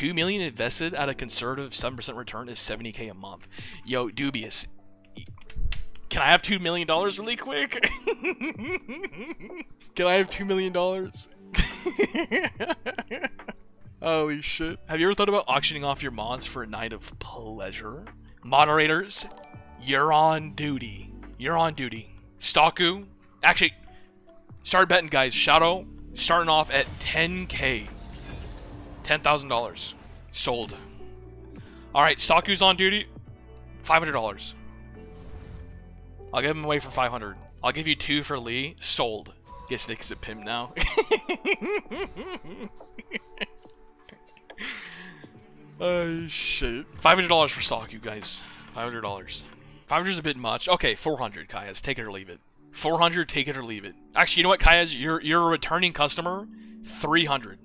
$2 million invested at a conservative 7% return is 70K a month. Yo, dubious. Can I have $2 million really quick? Can I have $2 million? Holy shit. Have you ever thought about auctioning off your mods for a night of pleasure? Moderators, you're on duty. You're on duty. Staku, actually, start betting, guys. Shadow, starting off at 10K. $10,000. Sold. Alright, Staku's on duty. $500. I'll give him away for $500. I'll give you two for Lee. Sold. Guess Nick's a pimp now. Oh, shit. $500 for stock, you guys. $500. 500 is a bit much. Okay, 400, Kayas. Take it or leave it. 400, take it or leave it. Actually, you know what, Kayas? You're a returning customer. 300.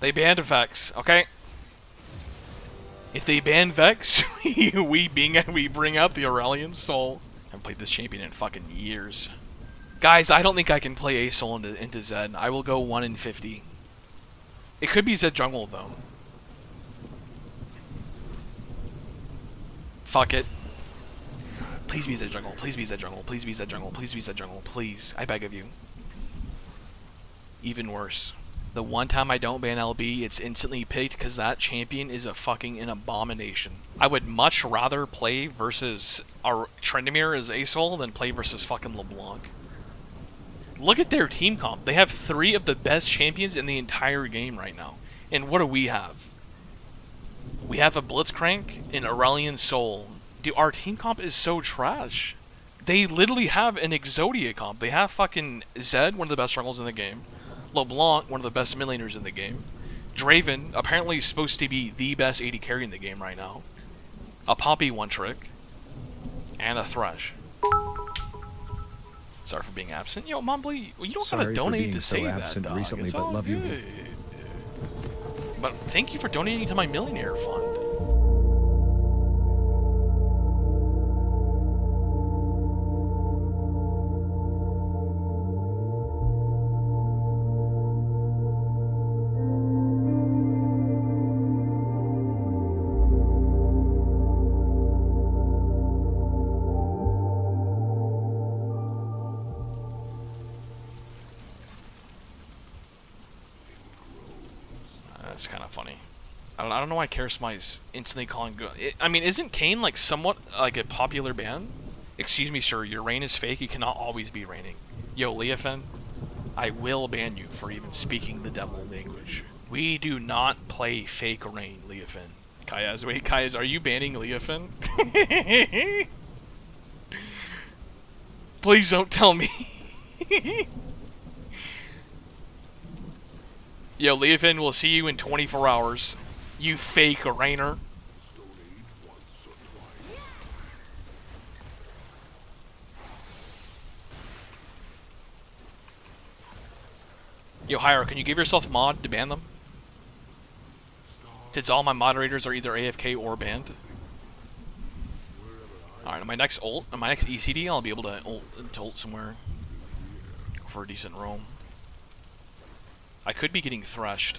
They banned Vex, okay? If they ban Vex, we bring out the Aurelion Sol. I haven't played this champion in fucking years. Guys, I don't think I can play a Sol into Zed. I will go 1 in 50. It could be Zed jungle, though. Fuck it. Please be Zed jungle. Please be Zed jungle. Please be Zed jungle. Please be Zed jungle. Please. I beg of you. Even worse. The one time I don't ban LB, it's instantly picked because that champion is a fucking an abomination. I would much rather play versus our Trendemir as Asol than play versus fucking LeBlanc. Look at their team comp. They have three of the best champions in the entire game right now. And what do we have? We have a Blitzcrank and Aurelion Sol. Dude, our team comp is so trash. They literally have an Exodia comp. They have fucking Zed, one of the best struggles in the game. LeBlanc, one of the best millionaires in the game. Draven, apparently supposed to be the best AD carry in the game right now. A Poppy one trick. And a Thresh. Sorry for being absent. Yo, Mom, please, you don't gotta donate to say that, dog. Recently, it's all but love good. You. But thank you for donating to my millionaire fund. That's kind of funny. I don't know why Karis Mize instantly calling good. I mean, isn't Kayn like somewhat like a popular ban? Excuse me, sir. Your reign is fake. You cannot always be reigning. Yo, Leofen, I will ban you for even speaking the devil language. We do not play fake reign, Leofen. Kayas, wait, Kayas, are you banning Leofen? Please don't tell me. Yo, Leofin, we'll see you in 24 hours. You fake Rainer. Yo, Hyro, can you give yourself mod to ban them? Since all my moderators are either AFK or banned. Alright, on my next ult, on my next ECD, I'll be able to ult somewhere for a decent roam. I could be getting thrashed.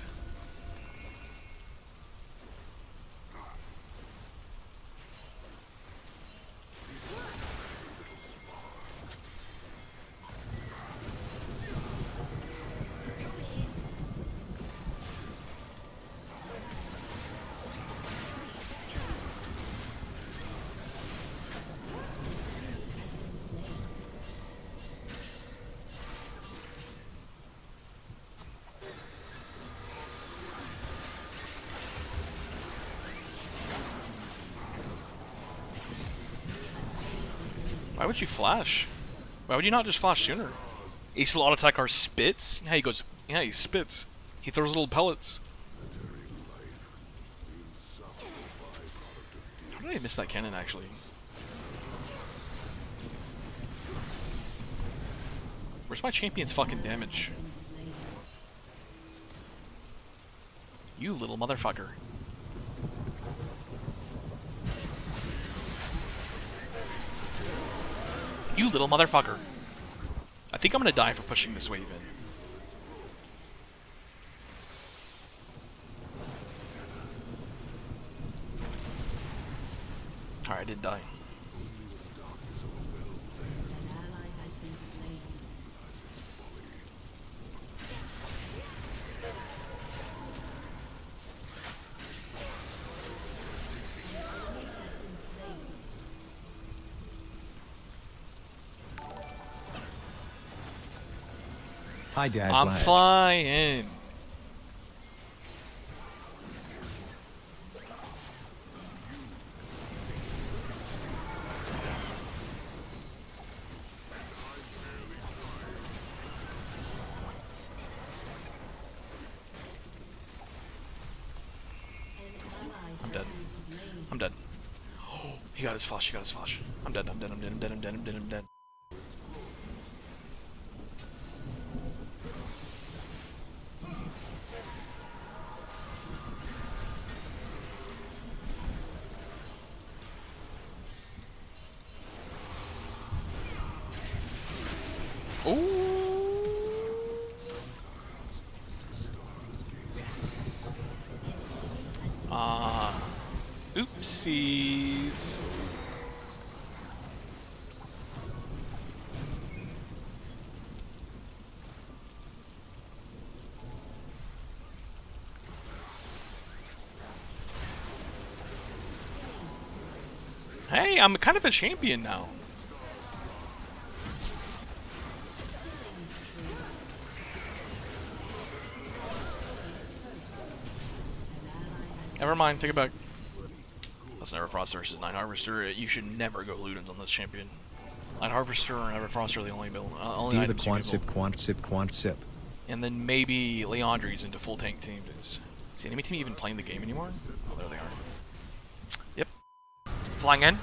Why would you flash? Why would you not just flash sooner? Ace will auto-attack our spits. Yeah, he goes, yeah, he spits. He throws little pellets. How did I miss that cannon, actually? Where's my champion's fucking damage? You little motherfucker. You little motherfucker. I think I'm gonna die for pushing this wave in. Alright, I did die. Hi, Dad. I'm flying. I'm dead. I'm dead. Oh, he got his flash. He got his flash. I'm dead. I'm dead. I'm dead. I'm dead. I'm dead. I'm dead. I'm dead. Oopsies. Hey, I'm kind of a champion now. Never mind, take it back. That's an Everfrost versus Nine Harvester. You should never go Ludens on this champion. Nine Harvester and Everfrost are the only build. Only items you can build. Quant sip. And then maybe Leandris into full tank teams. Is the enemy team even playing the game anymore? Oh, there they are. Yep. Flying in.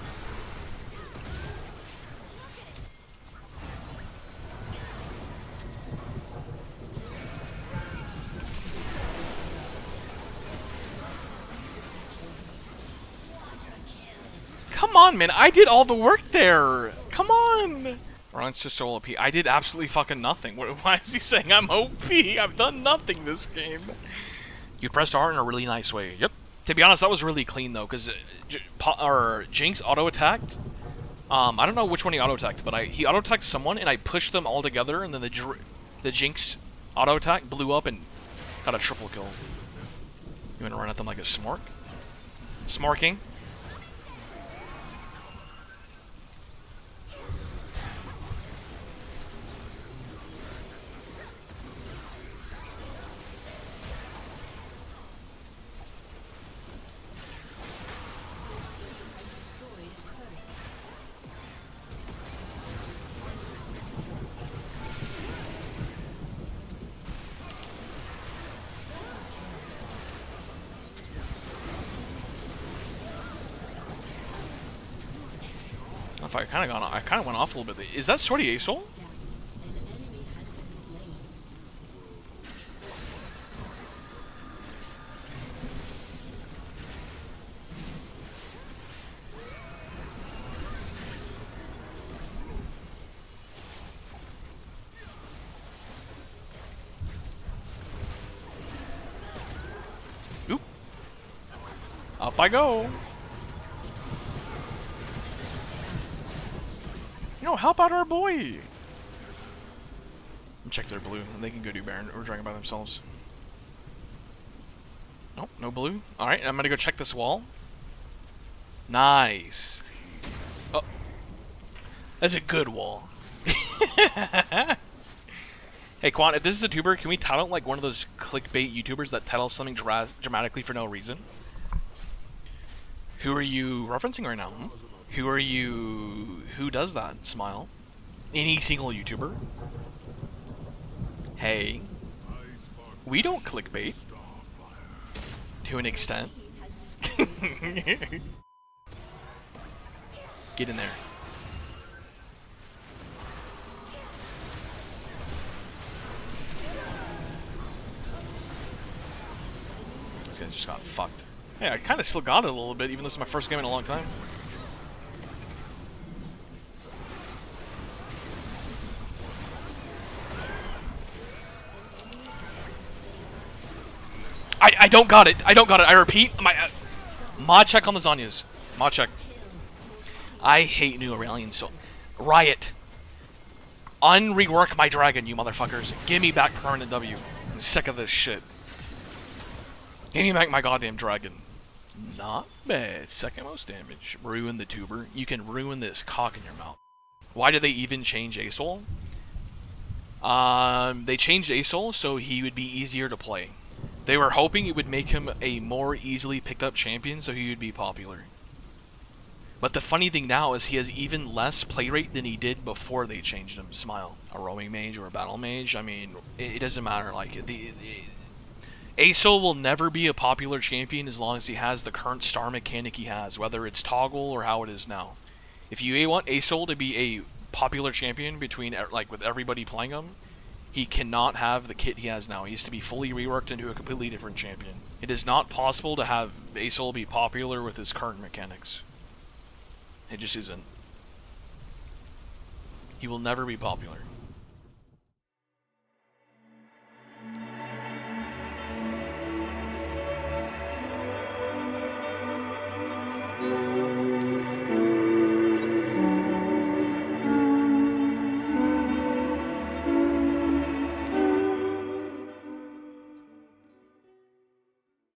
Come on, man. I did all the work there. Come on. Ryan's just so OP. I did absolutely fucking nothing. Why is he saying I'm OP? I've done nothing this game. You pressed R in a really nice way. Yep. To be honest, that was really clean, though, because Jinx auto-attacked. I don't know which one he auto-attacked, but he auto-attacked someone, and I pushed them all together, and then the Jinx auto-attack blew up and got a triple kill. You want to run at them like a smark? Smarking. I kind of went off a little bit. Is that Swordy Asol? Oop! Up I go. No, help out our boy! Check their blue, and they can go do Baron or Dragon by themselves. Nope, no blue. Alright, I'm gonna go check this wall. Nice! Oh. That's a good wall. Hey, Quan, if this is a tuber, can we title like one of those clickbait YouTubers that titles something dramatically for no reason? Who are you referencing right now? Hmm? Who are you? Who does that? Smile. Any single YouTuber. Hey. We don't clickbait. To an extent. Get in there. This guy just got fucked. Hey, I kind of still got it a little bit, even though this is my first game in a long time. I don't got it. I repeat. My mod check on the Zhonyas. Mod check. I hate new Aurelion Sol. Riot, unrework my dragon, you motherfuckers. Give me back permanent W. I'm sick of this shit. Give me back my goddamn dragon. Not bad. Second most damage. Ruin the tuber. You can ruin this cock in your mouth. Why did they even change Asol? They changed Asol so he would be easier to play. They were hoping it would make him a more easily picked up champion so he would be popular. But the funny thing now is he has even less play rate than he did before they changed him. Smile. A roaming mage or a battle mage? I mean, it doesn't matter. Like, Asol will never be a popular champion as long as he has the current star mechanic he has, whether it's toggle or how it is now. If you want Asol to be a popular champion between, like, with everybody playing him, he cannot have the kit he has now. He has to be fully reworked into a completely different champion. It is not possible to have Asol be popular with his current mechanics. It just isn't. He will never be popular.